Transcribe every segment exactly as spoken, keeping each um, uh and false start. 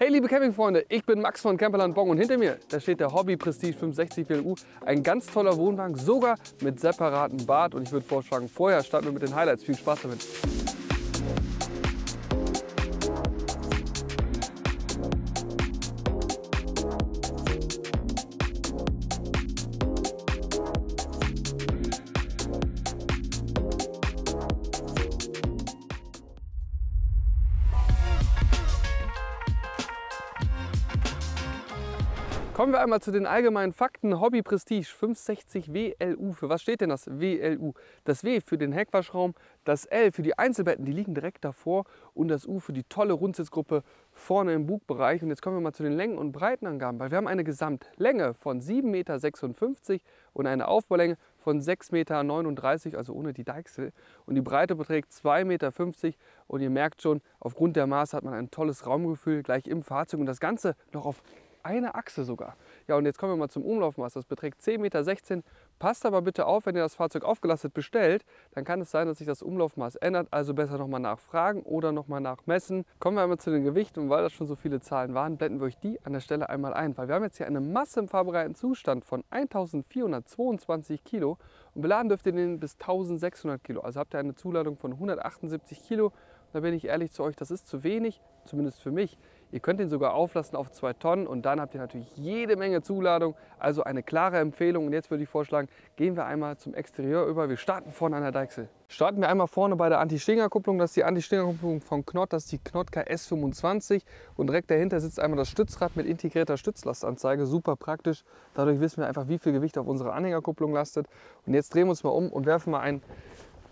Hey liebe Campingfreunde, ich bin Max von Camperland Bong und hinter mir, da steht der Hobby Prestige fünfhundertsechzig W L U. Ein ganz toller Wohnwagen, sogar mit separatem Bad, und ich würde vorschlagen, vorher starten wir mit den Highlights. Viel Spaß damit! Kommen wir einmal zu den allgemeinen Fakten. Hobby Prestige fünfhundertsechzig W L U. Für was steht denn das W L U? Das W für den Heckwaschraum, das L für die Einzelbetten, die liegen direkt davor, und das U für die tolle Rundsitzgruppe vorne im Bugbereich. Und jetzt kommen wir mal zu den Längen- und Breitenangaben, weil wir haben eine Gesamtlänge von sieben Komma sechsundfünfzig Meter und eine Aufbaulänge von sechs Komma neununddreißig Meter, also ohne die Deichsel. Und die Breite beträgt zwei Komma fünfzig Meter. Und ihr merkt schon, aufgrund der Maße hat man ein tolles Raumgefühl gleich im Fahrzeug, und das Ganze noch auf eine Achse sogar. Ja, und jetzt kommen wir mal zum Umlaufmaß. Das beträgt zehn Komma sechzehn Meter. Passt aber bitte auf, wenn ihr das Fahrzeug aufgelastet bestellt, dann kann es sein, dass sich das Umlaufmaß ändert. Also besser nochmal nachfragen oder nochmal nachmessen. Kommen wir einmal zu den Gewichten, und weil das schon so viele Zahlen waren, blenden wir euch die an der Stelle einmal ein. Weil wir haben jetzt hier eine Masse im fahrbereiten Zustand von eintausendvierhundertzweiundzwanzig Kilo und beladen dürft ihr den bis eintausendsechshundert Kilo. Also habt ihr eine Zuladung von hundertachtundsiebzig Kilo. Da bin ich ehrlich zu euch, das ist zu wenig, zumindest für mich. Ihr könnt ihn sogar auflassen auf zwei Tonnen, und dann habt ihr natürlich jede Menge Zuladung, also eine klare Empfehlung. Und jetzt würde ich vorschlagen, gehen wir einmal zum Exterieur über. Wir starten vorne an der Deichsel. Starten wir einmal vorne bei der Anti-Stinger-Kupplung. Das ist die Anti-Stinger-Kupplung von Knott, das ist die Knott K S fünfundzwanzig, und direkt dahinter sitzt einmal das Stützrad mit integrierter Stützlastanzeige, super praktisch. Dadurch wissen wir einfach, wie viel Gewicht auf unserer Anhängerkupplung lastet. Und jetzt drehen wir uns mal um und werfen mal einen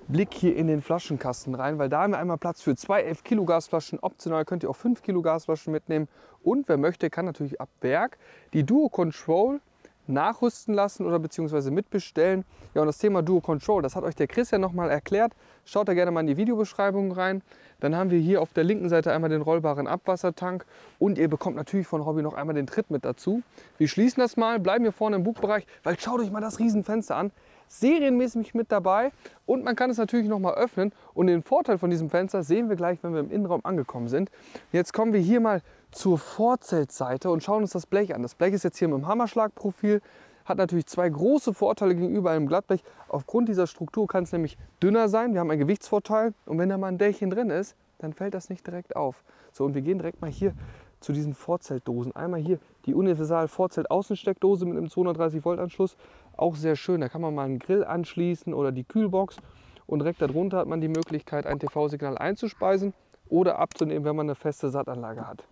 Blick hier in den Flaschenkasten rein, weil da haben wir einmal Platz für zwei elf Kilo Gasflaschen. Optional könnt ihr auch fünf Kilo Gasflaschen mitnehmen, und wer möchte, kann natürlich ab Werk die Duo Control nachrüsten lassen oder beziehungsweise mitbestellen. Ja, und das Thema Duo Control, das hat euch der Christian nochmal erklärt. Schaut da gerne mal in die Videobeschreibung rein. Dann haben wir hier auf der linken Seite einmal den rollbaren Abwassertank, und ihr bekommt natürlich von Hobby noch einmal den Tritt mit dazu. Wir schließen das mal, bleiben hier vorne im Bugbereich, weil schaut euch mal das Riesenfenster an. Serienmäßig mit dabei, und man kann es natürlich noch mal öffnen, und den Vorteil von diesem Fenster sehen wir gleich, wenn wir im Innenraum angekommen sind. Jetzt kommen wir hier mal zur Vorzeltseite und schauen uns das Blech an. Das Blech ist jetzt hier mit dem Hammerschlagprofil, hat natürlich zwei große Vorteile gegenüber einem Glattblech. Aufgrund dieser Struktur kann es nämlich dünner sein, wir haben einen Gewichtsvorteil, und wenn da mal ein Dächchen drin ist, dann fällt das nicht direkt auf. So, und wir gehen direkt mal hier zu diesen Vorzeltdosen. Einmal hier die Universal Vorzelt Außensteckdose mit einem zweihundertdreißig Volt Anschluss. Auch sehr schön, da kann man mal einen Grill anschließen oder die Kühlbox, und direkt darunter hat man die Möglichkeit, ein T V-Signal einzuspeisen oder abzunehmen, wenn man eine feste SAT-Anlage hat.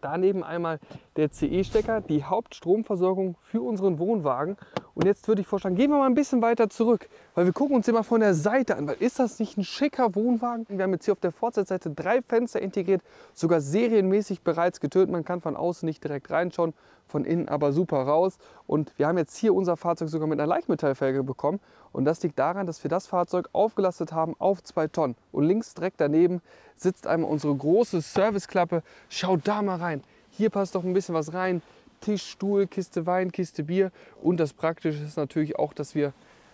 Daneben einmal der C E-Stecker, die Hauptstromversorgung für unseren Wohnwagen. Und jetzt würde ich vorschlagen, gehen wir mal ein bisschen weiter zurück, weil wir gucken uns den mal von der Seite an, weil ist das nicht ein schicker Wohnwagen? Wir haben jetzt hier auf der Vorderseite drei Fenster integriert, sogar serienmäßig bereits getönt. Man kann von außen nicht direkt reinschauen, von innen aber super raus. Und wir haben jetzt hier unser Fahrzeug sogar mit einer Leichtmetallfelge bekommen. Und das liegt daran, dass wir das Fahrzeug aufgelastet haben auf zwei Tonnen. Und links direkt daneben sitzt einmal unsere große Serviceklappe. Schaut da mal rein. Hier passt doch ein bisschen was rein. Tisch, Stuhl, Kiste Wein, Kiste Bier. Und das Praktische ist natürlich auch, dass wir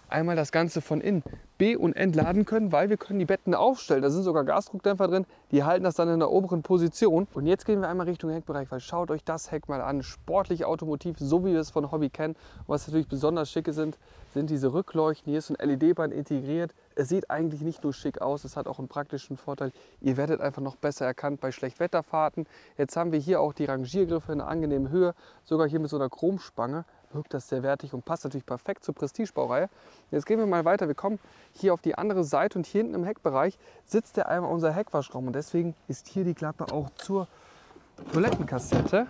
einmal das Ganze von innen be- und entladen können, weil wir können die Betten aufstellen. Da sind sogar Gasdruckdämpfer drin, die halten das dann in der oberen Position. Und jetzt gehen wir einmal Richtung Heckbereich, weil schaut euch das Heck mal an. Sportlich, automotiv, so wie wir es von Hobby kennen. Und was natürlich besonders schicke sind, sind diese Rückleuchten. Hier ist ein L E D-Band integriert. Es sieht eigentlich nicht nur schick aus, es hat auch einen praktischen Vorteil. Ihr werdet einfach noch besser erkannt bei Schlechtwetterfahrten. Jetzt haben wir hier auch die Rangiergriffe in einer angenehmen Höhe, sogar hier mit so einer Chromspange. Wirkt das sehr wertig und passt natürlich perfekt zur Prestigebaureihe. Jetzt gehen wir mal weiter. Wir kommen hier auf die andere Seite, und hier hinten im Heckbereich sitzt ja einmal unser Heckwaschraum. Und deswegen ist hier die Klappe auch zur Toilettenkassette.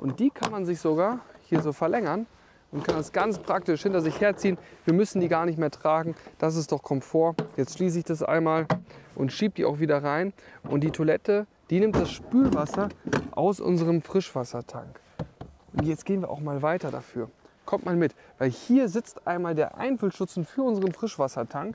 Und die kann man sich sogar hier so verlängern und kann das ganz praktisch hinter sich herziehen. Wir müssen die gar nicht mehr tragen. Das ist doch Komfort. Jetzt schließe ich das einmal und schiebe die auch wieder rein. Und die Toilette, die nimmt das Spülwasser aus unserem Frischwassertank. Und jetzt gehen wir auch mal weiter dafür. Kommt mal mit, weil hier sitzt einmal der Einfüllstutzen für unseren Frischwassertank.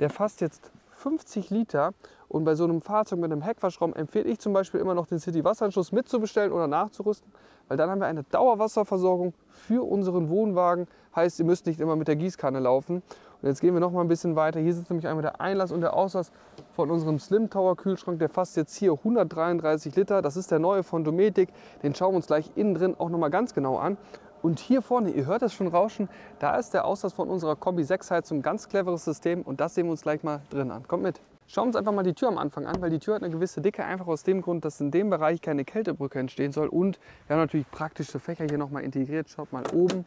Der fasst jetzt fünfzig Liter, und bei so einem Fahrzeug mit einem Heckwaschraum empfehle ich zum Beispiel immer noch den City-Wasseranschluss mitzubestellen oder nachzurüsten, weil dann haben wir eine Dauerwasserversorgung für unseren Wohnwagen. Heißt, ihr müsst nicht immer mit der Gießkanne laufen. Und jetzt gehen wir noch mal ein bisschen weiter. Hier sitzt nämlich einmal der Einlass und der Auslass von unserem Slim Tower Kühlschrank. Der fasst jetzt hier hundertdreiunddreißig Liter. Das ist der neue von Dometic. Den schauen wir uns gleich innen drin auch noch mal ganz genau an. Und hier vorne, ihr hört das schon rauschen, da ist der Auslass von unserer Kombi sechs Heizung. Ganz cleveres System und das sehen wir uns gleich mal drin an. Kommt mit! Schauen wir uns einfach mal die Tür am Anfang an, weil die Tür hat eine gewisse Dicke, einfach aus dem Grund, dass in dem Bereich keine Kältebrücke entstehen soll. Und wir haben natürlich praktische Fächer hier nochmal integriert. Schaut mal oben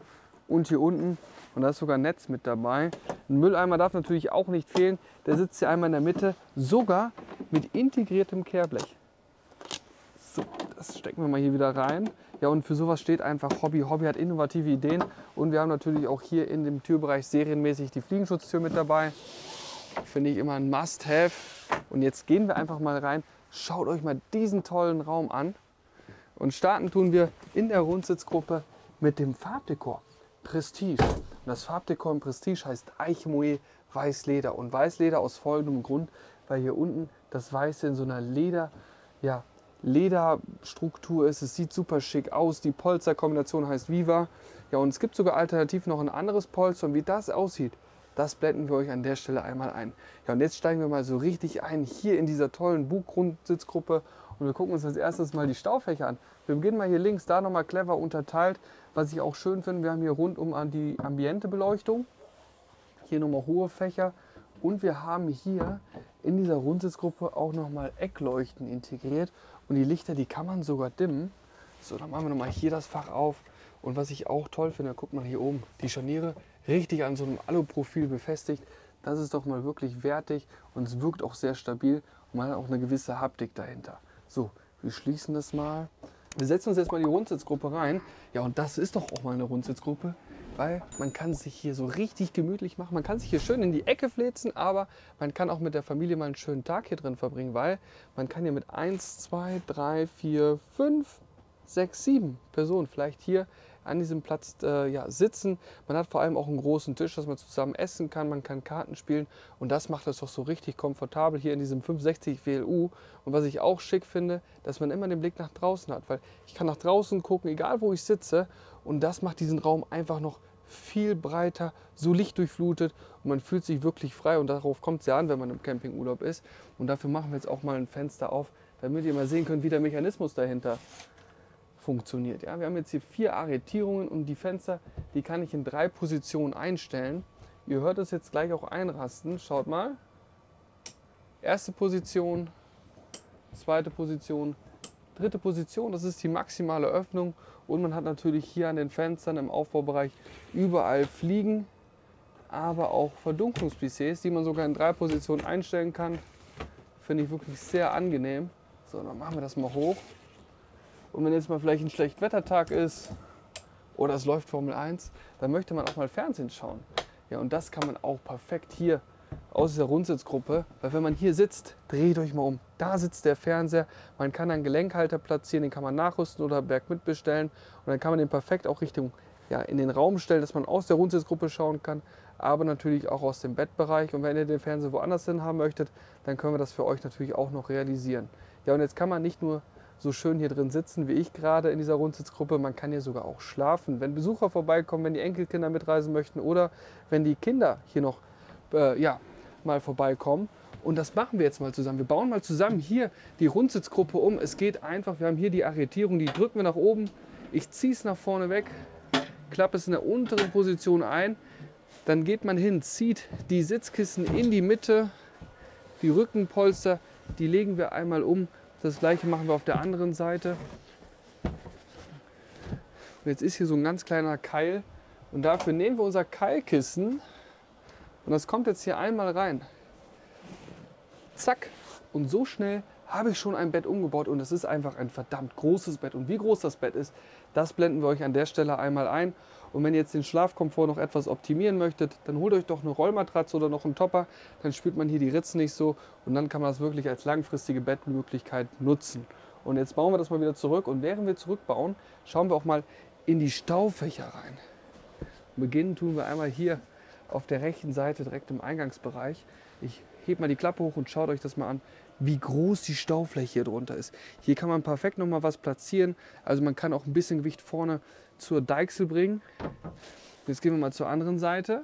und hier unten. Und da ist sogar ein Netz mit dabei. Ein Mülleimer darf natürlich auch nicht fehlen. Der sitzt hier einmal in der Mitte, sogar mit integriertem Kehrblech. So, das stecken wir mal hier wieder rein. Ja, und für sowas steht einfach Hobby. Hobby hat innovative Ideen. Und wir haben natürlich auch hier in dem Türbereich serienmäßig die Fliegenschutztür mit dabei. Finde ich immer ein Must-Have. Und jetzt gehen wir einfach mal rein. Schaut euch mal diesen tollen Raum an. Und starten tun wir in der Rundsitzgruppe mit dem Farbdekor Prestige. Und das Farbdekor im Prestige heißt Eichemoe Weißleder. Und Weißleder aus folgendem Grund, weil hier unten das Weiße in so einer Leder, ja, Lederstruktur ist. Es sieht super schick aus. Die Polsterkombination heißt Viva. Ja, und es gibt sogar alternativ noch ein anderes Polster. Und wie das aussieht, das blenden wir euch an der Stelle einmal ein. Ja, und jetzt steigen wir mal so richtig ein hier in dieser tollen Bug-Grundsitzgruppe und wir gucken uns als erstes mal die Staufächer an. Wir beginnen mal hier links, da nochmal clever unterteilt. Was ich auch schön finde, wir haben hier rundum an die Ambiente-Beleuchtung. Hier nochmal hohe Fächer und wir haben hier in dieser Rundsitzgruppe auch nochmal Eckleuchten integriert. Und die Lichter, die kann man sogar dimmen. So, dann machen wir nochmal hier das Fach auf. Und was ich auch toll finde, guckt mal hier oben, die Scharniere richtig an so einem Aluprofil befestigt. Das ist doch mal wirklich wertig und es wirkt auch sehr stabil und man hat auch eine gewisse Haptik dahinter. So, wir schließen das mal. Wir setzen uns jetzt mal in die Rundsitzgruppe rein. Ja, und das ist doch auch mal eine Rundsitzgruppe, weil man kann sich hier so richtig gemütlich machen. Man kann sich hier schön in die Ecke fläzen, aber man kann auch mit der Familie mal einen schönen Tag hier drin verbringen, weil man kann hier mit eins, zwei, drei, vier, fünf, sechs, sieben Personen vielleicht hier an diesem Platz äh, ja, sitzen. Man hat vor allem auch einen großen Tisch, dass man zusammen essen kann, man kann Karten spielen und das macht das doch so richtig komfortabel hier in diesem fünfhundertsechzig W L U. Und was ich auch schick finde, dass man immer den Blick nach draußen hat, weil ich kann nach draußen gucken, egal wo ich sitze und das macht diesen Raum einfach noch viel breiter, so lichtdurchflutet und man fühlt sich wirklich frei und darauf kommt es ja an, wenn man im Campingurlaub ist. Und dafür machen wir jetzt auch mal ein Fenster auf, damit ihr mal sehen könnt, wie der Mechanismus dahinter funktioniert. Ja, wir haben jetzt hier vier Arretierungen und die Fenster, die kann ich in drei Positionen einstellen. Ihr hört es jetzt gleich auch einrasten. Schaut mal. Erste Position, zweite Position, dritte Position. Das ist die maximale Öffnung und man hat natürlich hier an den Fenstern im Aufbaubereich überall Fliegen, aber auch Verdunklungsplissees, die man sogar in drei Positionen einstellen kann. Finde ich wirklich sehr angenehm. So, dann machen wir das mal hoch. Und wenn jetzt mal vielleicht ein schlechter Wettertag ist oder es läuft Formel eins, dann möchte man auch mal Fernsehen schauen. Ja, und das kann man auch perfekt hier aus dieser Rundsitzgruppe, weil wenn man hier sitzt, dreht euch mal um. Da sitzt der Fernseher, man kann einen Gelenkhalter platzieren, den kann man nachrüsten oder bergmit bestellen. Und dann kann man den perfekt auch Richtung, ja, in den Raum stellen, dass man aus der Rundsitzgruppe schauen kann, aber natürlich auch aus dem Bettbereich. Und wenn ihr den Fernseher woanders hin haben möchtet, dann können wir das für euch natürlich auch noch realisieren. Ja, und jetzt kann man nicht nur so schön hier drin sitzen, wie ich gerade in dieser Rundsitzgruppe. Man kann hier sogar auch schlafen. Wenn Besucher vorbeikommen, wenn die Enkelkinder mitreisen möchten oder wenn die Kinder hier noch äh, ja, mal vorbeikommen. Und das machen wir jetzt mal zusammen. Wir bauen mal zusammen hier die Rundsitzgruppe um. Es geht einfach, wir haben hier die Arretierung, die drücken wir nach oben. Ich ziehe es nach vorne weg, klappe es in der unteren Position ein. Dann geht man hin, zieht die Sitzkissen in die Mitte. Die Rückenpolster, die legen wir einmal um. Das gleiche machen wir auf der anderen Seite. Und jetzt ist hier so ein ganz kleiner Keil und dafür nehmen wir unser Keilkissen und das kommt jetzt hier einmal rein. Zack, und so schnell habe ich schon ein Bett umgebaut und es ist einfach ein verdammt großes Bett. Und wie groß das Bett ist, das blenden wir euch an der Stelle einmal ein. Und wenn ihr jetzt den Schlafkomfort noch etwas optimieren möchtet, dann holt euch doch eine Rollmatratze oder noch einen Topper. Dann spürt man hier die Ritzen nicht so und dann kann man das wirklich als langfristige Bettmöglichkeit nutzen. Und jetzt bauen wir das mal wieder zurück und während wir zurückbauen, schauen wir auch mal in die Staufächer rein. Beginnen tun wir einmal hier auf der rechten Seite direkt im Eingangsbereich. Ich hebe mal die Klappe hoch und schaut euch das mal an, wie groß die Staufläche hier drunter ist. Hier kann man perfekt nochmal was platzieren. Also man kann auch ein bisschen Gewicht vorne zur Deichsel bringen. Jetzt gehen wir mal zur anderen Seite.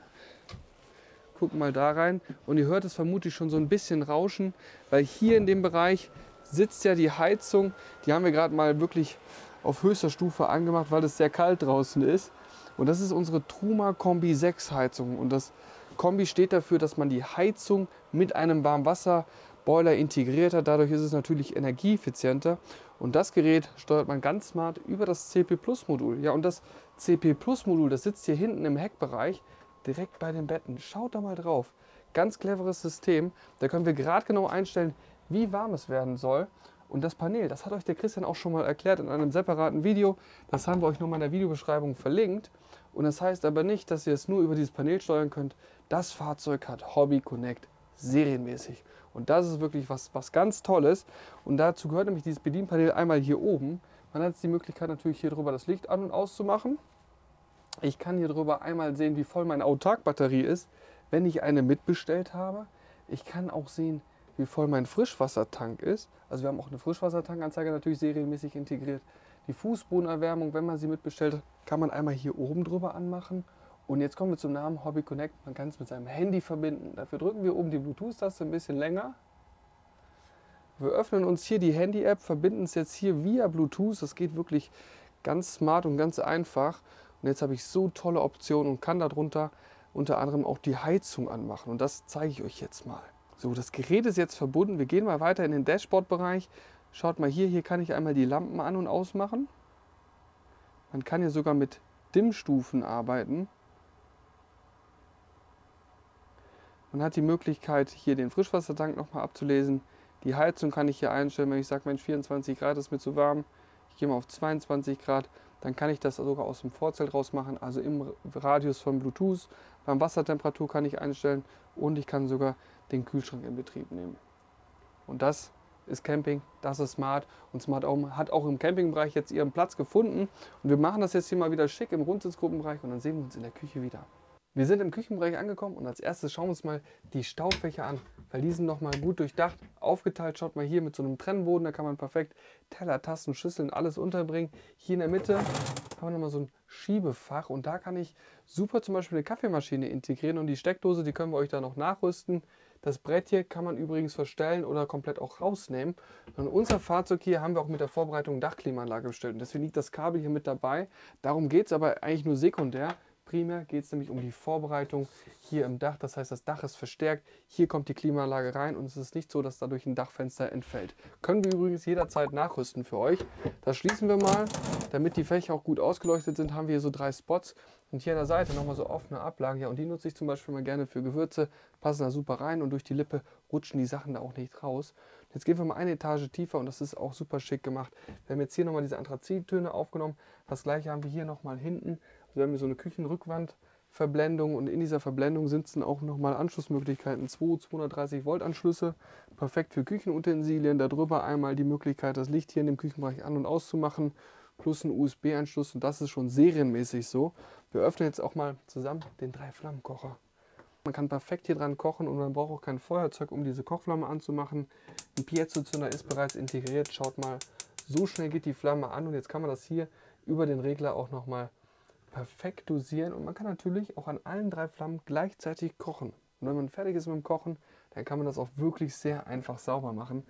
gucken mal da rein. Und ihr hört es vermutlich schon so ein bisschen rauschen, weil hier in dem Bereich sitzt ja die Heizung. Die haben wir gerade mal wirklich auf höchster Stufe angemacht, weil es sehr kalt draußen ist. Und das ist unsere Truma Kombi sechs Heizung. Und das Kombi steht dafür, dass man die Heizung mit einem Warmwasserboiler integriert hat. Dadurch ist es natürlich energieeffizienter. Und das Gerät steuert man ganz smart über das C P Plus Modul. Ja, und das C P Plus Modul, das sitzt hier hinten im Heckbereich, direkt bei den Betten. Schaut da mal drauf. Ganz cleveres System. Da können wir gerade genau einstellen, wie warm es werden soll. Und das Panel, das hat euch der Christian auch schon mal erklärt in einem separaten Video. Das haben wir euch nochmal in der Videobeschreibung verlinkt. Und das heißt aber nicht, dass ihr es nur über dieses Panel steuern könnt. Das Fahrzeug hat Hobby Connect serienmäßig. Und das ist wirklich was, was ganz Tolles. Und dazu gehört nämlich dieses Bedienpanel einmal hier oben. Man hat jetzt die Möglichkeit natürlich hier drüber das Licht an- und auszumachen. Ich kann hier drüber einmal sehen, wie voll meine Autark-Batterie ist, wenn ich eine mitbestellt habe. Ich kann auch sehen, wie voll mein Frischwassertank ist. Also wir haben auch eine Frischwassertankanzeige natürlich serienmäßig integriert. Die Fußbodenerwärmung, wenn man sie mitbestellt, kann man einmal hier oben drüber anmachen. Und jetzt kommen wir zum Namen Hobby Connect. Man kann es mit seinem Handy verbinden. Dafür drücken wir oben die Bluetooth-Taste ein bisschen länger. Wir öffnen uns hier die Handy-App, verbinden es jetzt hier via Bluetooth. Das geht wirklich ganz smart und ganz einfach. Und jetzt habe ich so tolle Optionen und kann darunter unter anderem auch die Heizung anmachen. Und das zeige ich euch jetzt mal. So, das Gerät ist jetzt verbunden. Wir gehen mal weiter in den Dashboard-Bereich. Schaut mal hier, hier kann ich einmal die Lampen an- und ausmachen. Man kann hier sogar mit Dimmstufen arbeiten. Man hat die Möglichkeit, hier den Frischwassertank nochmal abzulesen. Die Heizung kann ich hier einstellen, wenn ich sage, Mensch, vierundzwanzig Grad ist mir zu warm. Ich gehe mal auf zweiundzwanzig Grad. Dann kann ich das sogar aus dem Vorzelt raus machen, also im Radius von Bluetooth. Beim Wassertemperatur kann ich einstellen und ich kann sogar den Kühlschrank in Betrieb nehmen. Und das ist Camping, das ist smart. Und Smart Home hat auch im Campingbereich jetzt ihren Platz gefunden. Und wir machen das jetzt hier mal wieder schick im Rundsitzgruppenbereich und dann sehen wir uns in der Küche wieder. Wir sind im Küchenbereich angekommen und als erstes schauen wir uns mal die Staufächer an, weil die sind nochmal gut durchdacht, aufgeteilt. Schaut mal hier mit so einem Trennboden, da kann man perfekt Teller, Tassen, Schüsseln, alles unterbringen. Hier in der Mitte haben wir nochmal so ein Schiebefach und da kann ich super zum Beispiel eine Kaffeemaschine integrieren und die Steckdose, die können wir euch da noch nachrüsten. Das Brett hier kann man übrigens verstellen oder komplett auch rausnehmen. Und unser Fahrzeug hier haben wir auch mit der Vorbereitung Dachklimaanlage bestellt und deswegen liegt das Kabel hier mit dabei. Darum geht es aber eigentlich nur sekundär. Primär geht es nämlich um die Vorbereitung hier im Dach, das heißt, das Dach ist verstärkt, hier kommt die Klimaanlage rein und es ist nicht so, dass dadurch ein Dachfenster entfällt. Können wir übrigens jederzeit nachrüsten für euch. Das schließen wir mal, damit die Fächer auch gut ausgeleuchtet sind, haben wir hier so drei Spots und hier an der Seite nochmal so offene Ablagen, ja, und die nutze ich zum Beispiel mal gerne für Gewürze, passen da super rein und durch die Lippe rutschen die Sachen da auch nicht raus. Jetzt gehen wir mal eine Etage tiefer und das ist auch super schick gemacht. Wir haben jetzt hier nochmal diese Anthrazittöne aufgenommen, das gleiche haben wir hier nochmal hinten. Wir haben hier so eine Küchenrückwandverblendung und in dieser Verblendung sitzen auch nochmal Anschlussmöglichkeiten, zwei zweihundertdreißig Volt Anschlüsse, perfekt für Küchenutensilien, darüber einmal die Möglichkeit, das Licht hier in dem Küchenbereich an- und auszumachen, plus ein U S B-Anschluss und das ist schon serienmäßig so. Wir öffnen jetzt auch mal zusammen den Drei-Flammen-Kocher. Man kann perfekt hier dran kochen und man braucht auch kein Feuerzeug, um diese Kochflamme anzumachen. Ein Piezo-Zünder ist bereits integriert, schaut mal, so schnell geht die Flamme an und jetzt kann man das hier über den Regler auch nochmal perfekt dosieren und man kann natürlich auch an allen drei Flammen gleichzeitig kochen. Und wenn man fertig ist mit dem Kochen, dann kann man das auch wirklich sehr einfach sauber machen.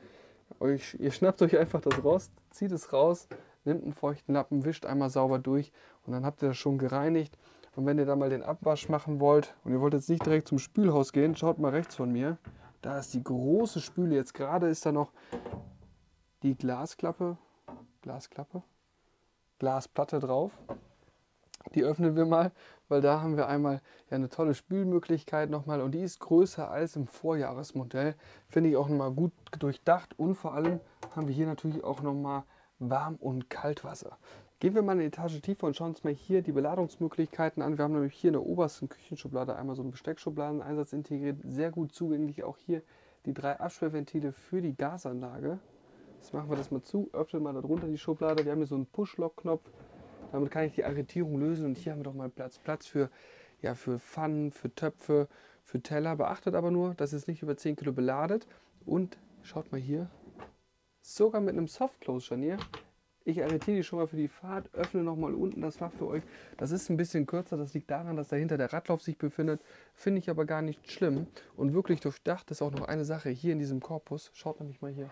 Euch, ihr schnappt euch einfach das Rost, zieht es raus, nimmt einen feuchten Lappen, wischt einmal sauber durch und dann habt ihr das schon gereinigt. Und wenn ihr dann mal den Abwasch machen wollt und ihr wollt jetzt nicht direkt zum Spülhaus gehen, schaut mal rechts von mir, da ist die große Spüle. Jetzt gerade ist da noch die Glasklappe, Glasklappe, Glasplatte drauf. Die öffnen wir mal, weil da haben wir einmal ja eine tolle Spülmöglichkeit nochmal und die ist größer als im Vorjahresmodell. Finde ich auch nochmal gut durchdacht und vor allem haben wir hier natürlich auch nochmal Warm- und Kaltwasser. Gehen wir mal eine Etage tiefer und schauen uns mal hier die Beladungsmöglichkeiten an. Wir haben nämlich hier in der obersten Küchenschublade einmal so einen Besteckschubladeneinsatz integriert. Sehr gut zugänglich auch hier die drei Absperrventile für die Gasanlage. Jetzt machen wir das mal zu, öffnen mal darunter die Schublade. Wir haben hier so einen Push-Lock-Knopf. Damit kann ich die Arretierung lösen und hier haben wir doch mal Platz, Platz für, ja, für Pfannen, für Töpfe, für Teller. Beachtet aber nur, dass es nicht über zehn Kilo beladet und schaut mal hier, sogar mit einem Softclose-Scharnier Ich arretiere die schon mal für die Fahrt, öffne nochmal unten das Fach für euch. Das ist ein bisschen kürzer, das liegt daran, dass dahinter der Radlauf sich befindet. Finde ich aber gar nicht schlimm. Und wirklich durchdacht ist auch noch eine Sache hier in diesem Korpus. Schaut nämlich mal hier.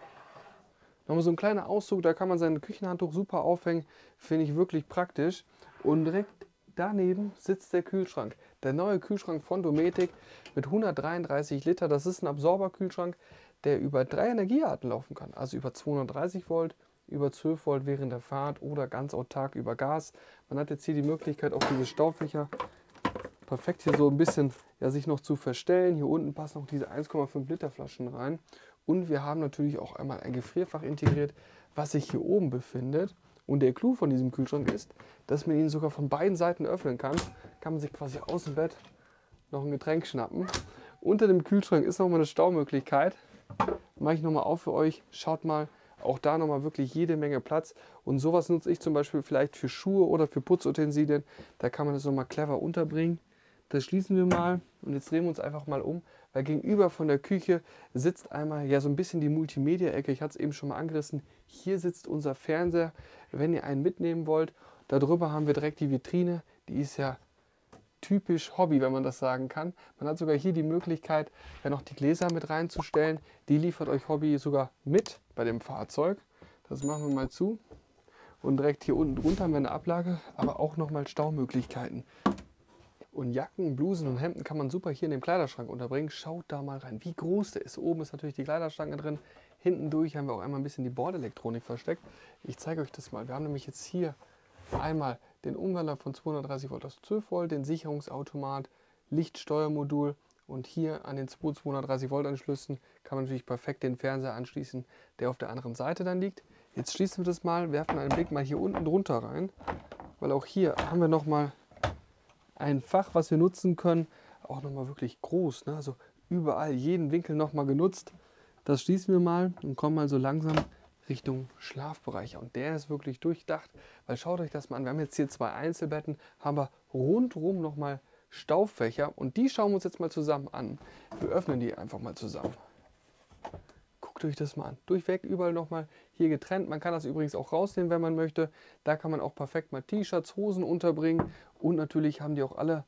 Nochmal so ein kleiner Auszug, da kann man sein Küchenhandtuch super aufhängen. Finde ich wirklich praktisch. Und direkt daneben sitzt der Kühlschrank. Der neue Kühlschrank von Dometic mit hundertdreiunddreißig Liter. Das ist ein Absorberkühlschrank, der über drei Energiearten laufen kann. Also über zweihundertdreißig Volt, über zwölf Volt während der Fahrt oder ganz autark über Gas. Man hat jetzt hier die Möglichkeit, auch diese Staufächer perfekt hier so ein bisschen ja, sich noch zu verstellen. Hier unten passen noch diese eins Komma fünf Liter Flaschen rein. Und wir haben natürlich auch einmal ein Gefrierfach integriert, was sich hier oben befindet. Und der Clou von diesem Kühlschrank ist, dass man ihn sogar von beiden Seiten öffnen kann. Kann man sich quasi aus dem Bett noch ein Getränk schnappen. Unter dem Kühlschrank ist nochmal eine Staumöglichkeit. Mache ich nochmal auf für euch. Schaut mal, auch da nochmal wirklich jede Menge Platz. Und sowas nutze ich zum Beispiel vielleicht für Schuhe oder für Putzutensilien. Da kann man das nochmal clever unterbringen. Das schließen wir mal und jetzt drehen wir uns einfach mal um, weil gegenüber von der Küche sitzt einmal ja so ein bisschen die Multimedia-Ecke. Ich hatte es eben schon mal angerissen. Hier sitzt unser Fernseher, wenn ihr einen mitnehmen wollt. Darüber haben wir direkt die Vitrine. Die ist ja typisch Hobby, wenn man das sagen kann. Man hat sogar hier die Möglichkeit, ja noch die Gläser mit reinzustellen. Die liefert euch Hobby sogar mit bei dem Fahrzeug. Das machen wir mal zu. Und direkt hier unten drunter haben wir eine Ablage, aber auch nochmal Staumöglichkeiten. Und Jacken, Blusen und Hemden kann man super hier in dem Kleiderschrank unterbringen. Schaut da mal rein, wie groß der ist. Oben ist natürlich die Kleiderstange drin. Hinten durch haben wir auch einmal ein bisschen die Bordelektronik versteckt. Ich zeige euch das mal. Wir haben nämlich jetzt hier einmal den Umwandler von zweihundertdreißig Volt auf zwölf Volt, den Sicherungsautomat, Lichtsteuermodul. Und hier an den zweihundertdreißig Volt Anschlüssen kann man natürlich perfekt den Fernseher anschließen, der auf der anderen Seite dann liegt. Jetzt schließen wir das mal, werfen einen Blick mal hier unten drunter rein. Weil auch hier haben wir nochmal ein Fach, was wir nutzen können, auch nochmal wirklich groß, ne? Also überall, jeden Winkel nochmal genutzt. Das schließen wir mal und kommen mal so langsam Richtung Schlafbereich. Und der ist wirklich durchdacht, weil schaut euch das mal an. Wir haben jetzt hier zwei Einzelbetten, haben wir rundherum nochmal Staufächer und die schauen wir uns jetzt mal zusammen an. Wir öffnen die einfach mal zusammen. Guckt euch das mal an. Durchweg überall nochmal hier getrennt. Man kann das übrigens auch rausnehmen, wenn man möchte. Da kann man auch perfekt mal T-Shirts, Hosen unterbringen. Und natürlich haben die auch alle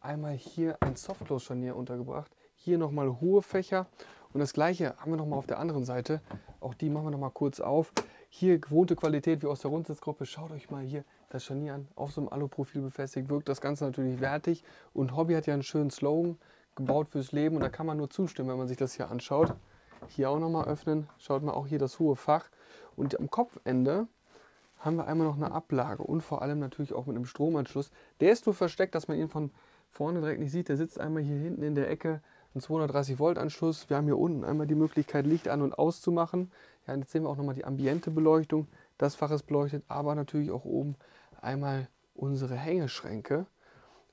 einmal hier ein Softclose-Scharnier untergebracht. Hier nochmal hohe Fächer. Und das gleiche haben wir nochmal auf der anderen Seite. Auch die machen wir nochmal kurz auf. Hier gewohnte Qualität wie aus der Rundsitzgruppe. Schaut euch mal hier das Scharnier an. Auf so einem Aluprofil befestigt wirkt das Ganze natürlich wertig. Und Hobby hat ja einen schönen Slogan, gebaut fürs Leben. Und da kann man nur zustimmen, wenn man sich das hier anschaut. Hier auch nochmal öffnen. Schaut mal auch hier das hohe Fach. Und am Kopfende haben wir einmal noch eine Ablage und vor allem natürlich auch mit einem Stromanschluss. Der ist nur versteckt, dass man ihn von vorne direkt nicht sieht. Der sitzt einmal hier hinten in der Ecke. Ein zweihundertdreißig Volt Anschluss. Wir haben hier unten einmal die Möglichkeit, Licht an- und auszumachen. Ja, und jetzt sehen wir auch nochmal die ambiente Beleuchtung. Das Fach ist beleuchtet, aber natürlich auch oben einmal unsere Hängeschränke.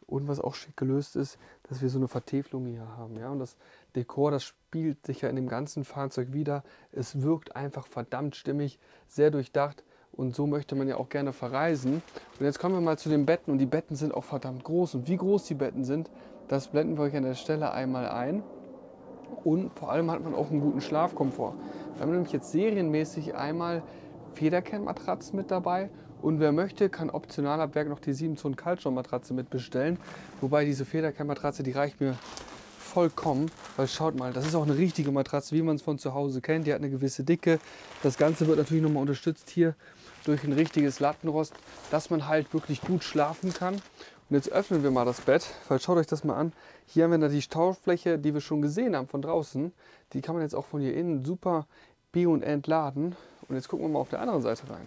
Und was auch schick gelöst ist, dass wir so eine Vertäfelung hier haben. Ja? Und das Dekor, das spielt sich ja in dem ganzen Fahrzeug wieder. Es wirkt einfach verdammt stimmig, sehr durchdacht. Und so möchte man ja auch gerne verreisen. Und jetzt kommen wir mal zu den Betten. Und die Betten sind auch verdammt groß. Und wie groß die Betten sind, das blenden wir euch an der Stelle einmal ein. Und vor allem hat man auch einen guten Schlafkomfort. Wir haben nämlich jetzt serienmäßig einmal Federkernmatratzen mit dabei. Und wer möchte, kann optional ab Werk noch die sieben Zonen Kaltschaummatratze mitbestellen. Wobei diese Federkernmatratze, die reicht mir vollkommen. Weil schaut mal, das ist auch eine richtige Matratze, wie man es von zu Hause kennt. Die hat eine gewisse Dicke. Das Ganze wird natürlich nochmal unterstützt hier durch ein richtiges Lattenrost, dass man halt wirklich gut schlafen kann. Und jetzt öffnen wir mal das Bett, weil schaut euch das mal an. Hier haben wir da die Staufläche, die wir schon gesehen haben von draußen. Die kann man jetzt auch von hier innen super be- und entladen. Und jetzt gucken wir mal auf der anderen Seite rein.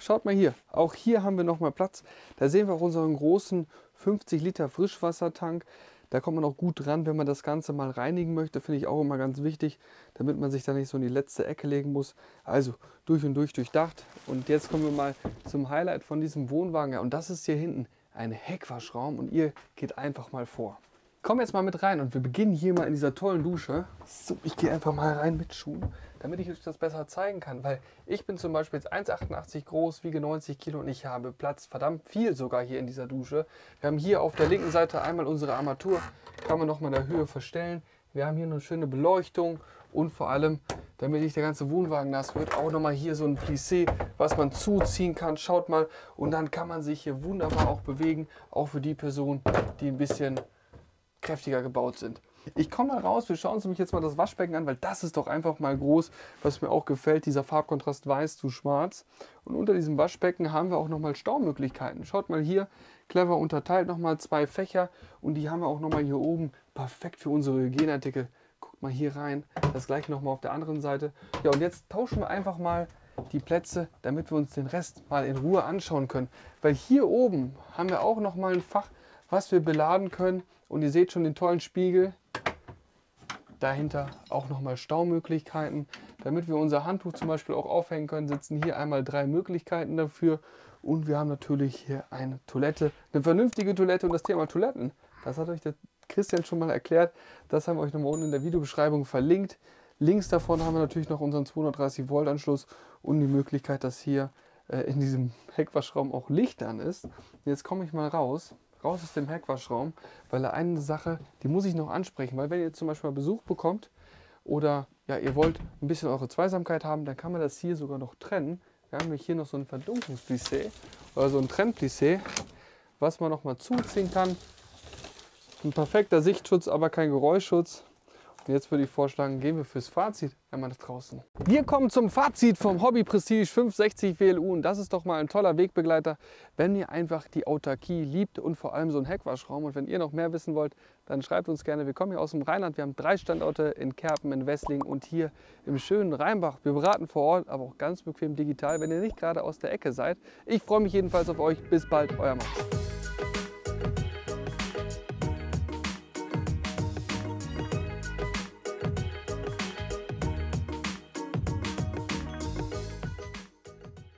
Schaut mal hier, auch hier haben wir nochmal Platz. Da sehen wir auch unseren großen fünfzig Liter Frischwassertank. Da kommt man auch gut dran, wenn man das Ganze mal reinigen möchte. Finde ich auch immer ganz wichtig, damit man sich da nicht so in die letzte Ecke legen muss. Also durch und durch durchdacht. Und jetzt kommen wir mal zum Highlight von diesem Wohnwagen. Und das ist hier hinten ein Heckwaschraum und ihr geht einfach mal vor. Kommen jetzt mal mit rein und wir beginnen hier mal in dieser tollen Dusche. So, ich gehe einfach mal rein mit Schuhen, damit ich euch das besser zeigen kann, weil ich bin zum Beispiel jetzt eins Komma achtundachtzig groß, wiege neunzig Kilo und ich habe Platz, verdammt viel sogar hier in dieser Dusche. Wir haben hier auf der linken Seite einmal unsere Armatur, kann man nochmal in der Höhe verstellen. Wir haben hier eine schöne Beleuchtung und vor allem, damit nicht der ganze Wohnwagen nass wird, auch nochmal hier so ein Plissé, was man zuziehen kann. Schaut mal, und dann kann man sich hier wunderbar auch bewegen, auch für die Personen, die ein bisschen kräftiger gebaut sind. Ich komme mal raus, wir schauen uns nämlich jetzt mal das Waschbecken an, weil das ist doch einfach mal groß, was mir auch gefällt, dieser Farbkontrast weiß zu schwarz. Und unter diesem Waschbecken haben wir auch nochmal Staumöglichkeiten. Schaut mal hier, clever unterteilt, nochmal zwei Fächer und die haben wir auch nochmal hier oben, perfekt für unsere Hygieneartikel. Guckt mal hier rein, das gleiche nochmal auf der anderen Seite. Ja, und jetzt tauschen wir einfach mal die Plätze, damit wir uns den Rest mal in Ruhe anschauen können. Weil hier oben haben wir auch nochmal ein Fach, was wir beladen können. Und ihr seht schon den tollen Spiegel. Dahinter auch nochmal Staumöglichkeiten, damit wir unser Handtuch zum Beispiel auch aufhängen können, sitzen hier einmal drei Möglichkeiten dafür. Und wir haben natürlich hier eine Toilette, eine vernünftige Toilette. Und das Thema Toiletten, das hat euch der Christian schon mal erklärt. Das haben wir euch nochmal unten in der Videobeschreibung verlinkt. Links davon haben wir natürlich noch unseren zweihundertdreißig Volt Anschluss und die Möglichkeit, dass hier äh, in diesem Heckwaschraum auch Licht an ist. Jetzt komme ich mal raus. Raus aus dem Heckwaschraum, weil eine Sache, die muss ich noch ansprechen, weil wenn ihr zum Beispiel Besuch bekommt oder ja, ihr wollt ein bisschen eure Zweisamkeit haben, dann kann man das hier sogar noch trennen. Wir haben nämlich hier noch so ein Verdunklungsplissé oder so ein Trennplissé, was man nochmal zuziehen kann. Ein perfekter Sichtschutz, aber kein Geräuschschutz. Und jetzt würde ich vorschlagen, gehen wir fürs Fazit einmal nach draußen. Wir kommen zum Fazit vom Hobby Prestige fünfhundertsechzig W L U und das ist doch mal ein toller Wegbegleiter, wenn ihr einfach die Autarkie liebt und vor allem so einen Heckwaschraum. Und wenn ihr noch mehr wissen wollt, dann schreibt uns gerne. Wir kommen hier aus dem Rheinland, wir haben drei Standorte in Kerpen, in Wesseling und hier im schönen Rheinbach. Wir beraten vor Ort, aber auch ganz bequem digital, wenn ihr nicht gerade aus der Ecke seid. Ich freue mich jedenfalls auf euch. Bis bald, euer Max.